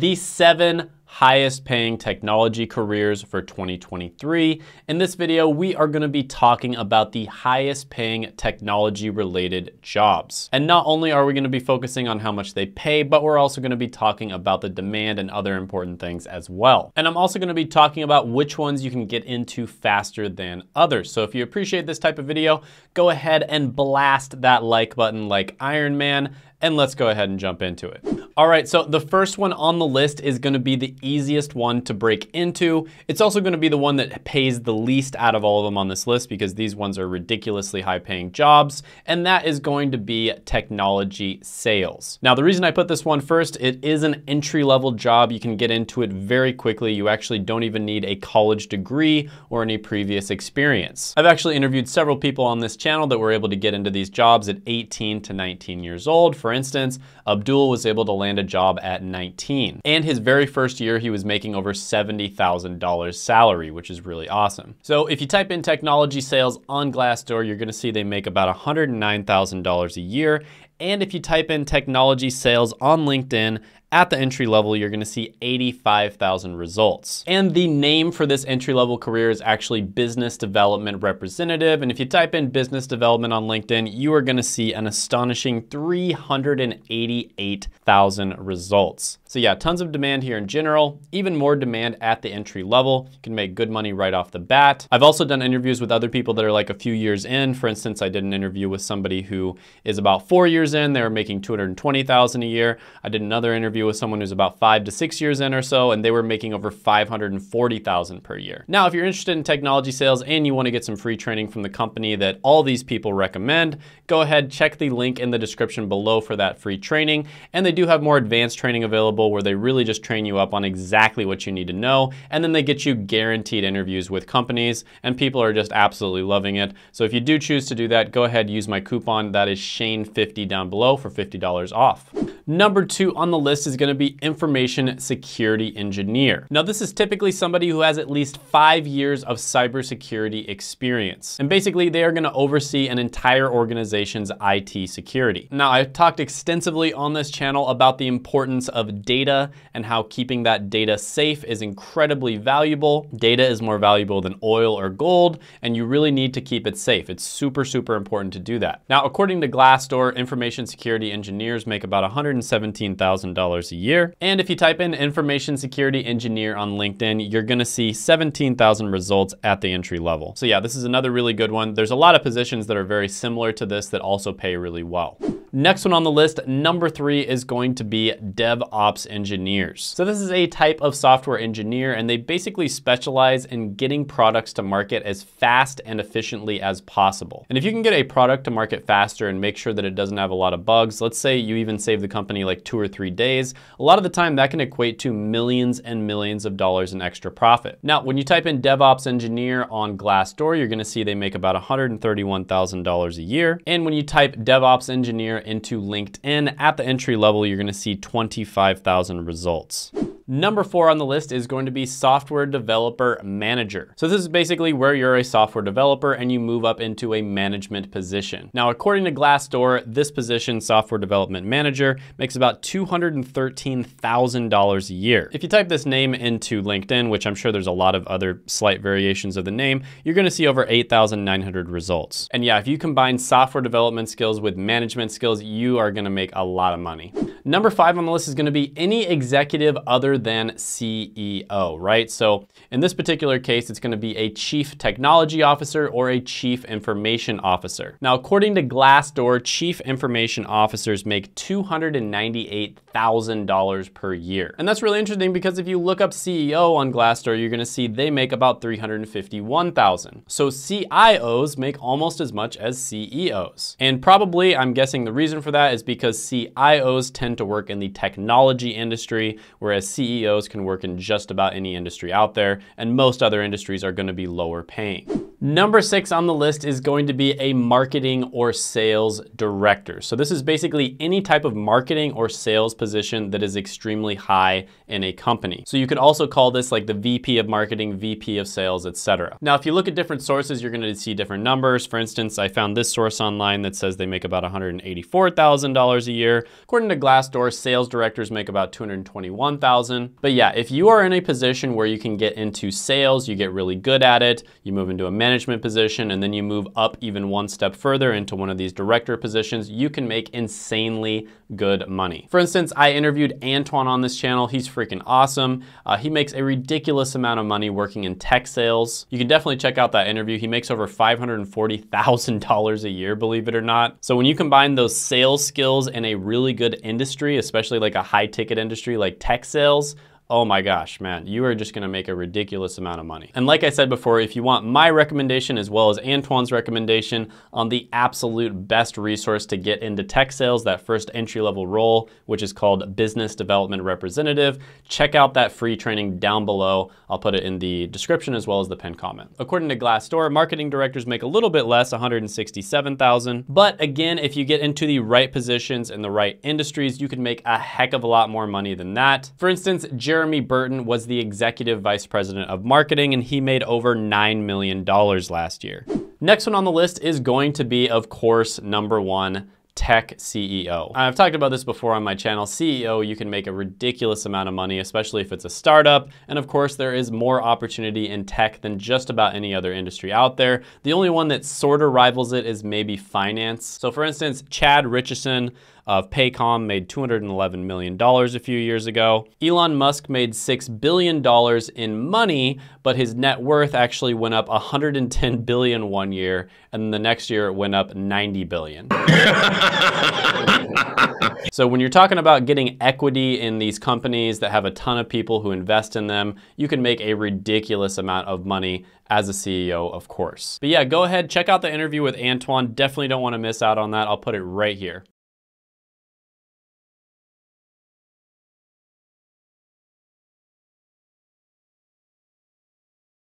the 7 highest paying technology careers for 2023. In this video, we are going to be talking about the highest paying technology related jobs. And not only are we going to be focusing on how much they pay, but we're also going to be talking about the demand and other important things as well. And I'm also going to be talking about which ones you can get into faster than others. So if you appreciate this type of video, go ahead and blast that like button like Iron Man, and let's go ahead and jump into it. All right, so the first one on the list is going to be the easiest one to break into. It's also going to be the one that pays the least out of all of them on this list, because these ones are ridiculously high paying jobs, and that is going to be technology sales. Now, the reason I put this one first, it is an entry level job. You can get into it very quickly. You actually don't even need a college degree or any previous experience. I've actually interviewed several people on this channel that were able to get into these jobs at 18 to 19 years old. For instance, Abdul was able to land a job at 19, and his very first year he was making over $70,000 salary, which is really awesome. So if you type in technology sales on Glassdoor, you're going to see they make about $109,000 a year. And if you type in technology sales on LinkedIn at the entry level, you're going to see 85,000 results. And the name for this entry level career is actually business development representative. And if you type in business development on LinkedIn, you are going to see an astonishing 388,000 results. So yeah, tons of demand here in general, even more demand at the entry level. You can make good money right off the bat. I've also done interviews with other people that are like a few years in. For instance, I did an interview with somebody who is about 4 years in. They were making $220,000 a year. I did another interview with someone who's about 5 to 6 years in or so, and they were making over $540,000 per year. Now, if you're interested in technology sales and you want to get some free training from the company that all these people recommend, go ahead, check the link in the description below for that free training. And they do have more advanced training available where they really just train you up on exactly what you need to know. And then they get you guaranteed interviews with companies, and people are just absolutely loving it. So if you do choose to do that, go ahead, use my coupon. That is Shane50 down below for $50 off. Number 2 on the list is going to be information security engineer. Now, this is typically somebody who has at least 5 years of cybersecurity experience. And basically, they are going to oversee an entire organization's IT security. Now, I've talked extensively on this channel about the importance of data and how keeping that data safe is incredibly valuable. Data is more valuable than oil or gold, and you really need to keep it safe. It's super, super important to do that. Now, according to Glassdoor, information security engineers make about $117,000 a year. And if you type in information security engineer on LinkedIn, you're going to see 17,000 results at the entry level. So yeah, this is another really good one. There's a lot of positions that are very similar to this that also pay really well. Next one on the list, number 3, is going to be DevOps engineers. So this is a type of software engineer, and they basically specialize in getting products to market as fast and efficiently as possible. And if you can get a product to market faster and make sure that it doesn't have a lot of bugs, let's say you even save the company like 2 or 3 days, a lot of the time that can equate to millions and millions of dollars in extra profit. Now, when you type in DevOps engineer on Glassdoor, you're going to see they make about $131,000 a year. And when you type DevOps engineer into LinkedIn at the entry level, you're going to see 25,000 results. Number 4 on the list is going to be software developer manager. So this is basically where you're a software developer and you move up into a management position. Now, according to Glassdoor, this position, software development manager, makes about $213,000 a year. If you type this name into LinkedIn, which I'm sure there's a lot of other slight variations of the name, you're going to see over 8,900 results. And yeah, if you combine software development skills with management skills, you are going to make a lot of money. Number 5 on the list is going to be any executive other than CEO, right? So in this particular case, it's going to be a chief technology officer or a chief information officer. Now, according to Glassdoor, chief information officers make $298,000 per year. And that's really interesting because if you look up CEO on Glassdoor, you're going to see they make about $351,000. So CIOs make almost as much as CEOs. And probably, I'm guessing the reason for that is because CIOs tend to work in the technology industry, whereas CEOs can work in just about any industry out there, and most other industries are going to be lower paying. Number 6 on the list is going to be a marketing or sales director. So this is basically any type of marketing or sales position that is extremely high in a company. So you could also call this like the VP of marketing, VP of sales, etc. Now, if you look at different sources, you're going to see different numbers. For instance, I found this source online that says they make about $184,000 a year. According to Glassdoor, sales directors make about $221,000. But yeah, if you are in a position where you can get into sales, you get really good at it, you move into a management position, and then you move up even one step further into one of these director positions, you can make insanely good money. For instance, I interviewed Antoine on this channel. He's freaking awesome. He makes a ridiculous amount of money working in tech sales. You can definitely check out that interview. He makes over $540,000 a year, believe it or not. So when you combine those sales skills in a really good industry, especially like a high ticket industry like tech sales, oh my gosh, man, you are just gonna make a ridiculous amount of money. And like I said before, if you want my recommendation as well as Antoine's recommendation on the absolute best resource to get into tech sales, that first entry-level role, which is called Business Development Representative, check out that free training down below. I'll put it in the description as well as the pinned comment. According to Glassdoor, marketing directors make a little bit less, $167,000. But again, if you get into the right positions and the right industries, you can make a heck of a lot more money than that. For instance, Jeremy Burton was the executive vice president of marketing, and he made over $9 million last year. Next one on the list is going to be, of course, number one, tech CEO. I've talked about this before on my channel. CEO, you can make a ridiculous amount of money, especially if it's a startup. And of course, there is more opportunity in tech than just about any other industry out there. The only one that sort of rivals it is maybe finance. So for instance, Chad Richardson of Paycom made $211 million a few years ago. Elon Musk made $6 billion in money, but his net worth actually went up $110 billion one year, and the next year it went up $90 billion. So when you're talking about getting equity in these companies that have a ton of people who invest in them, you can make a ridiculous amount of money as a CEO, of course. But yeah, go ahead, check out the interview with Antoine. Definitely don't want to miss out on that. I'll put it right here.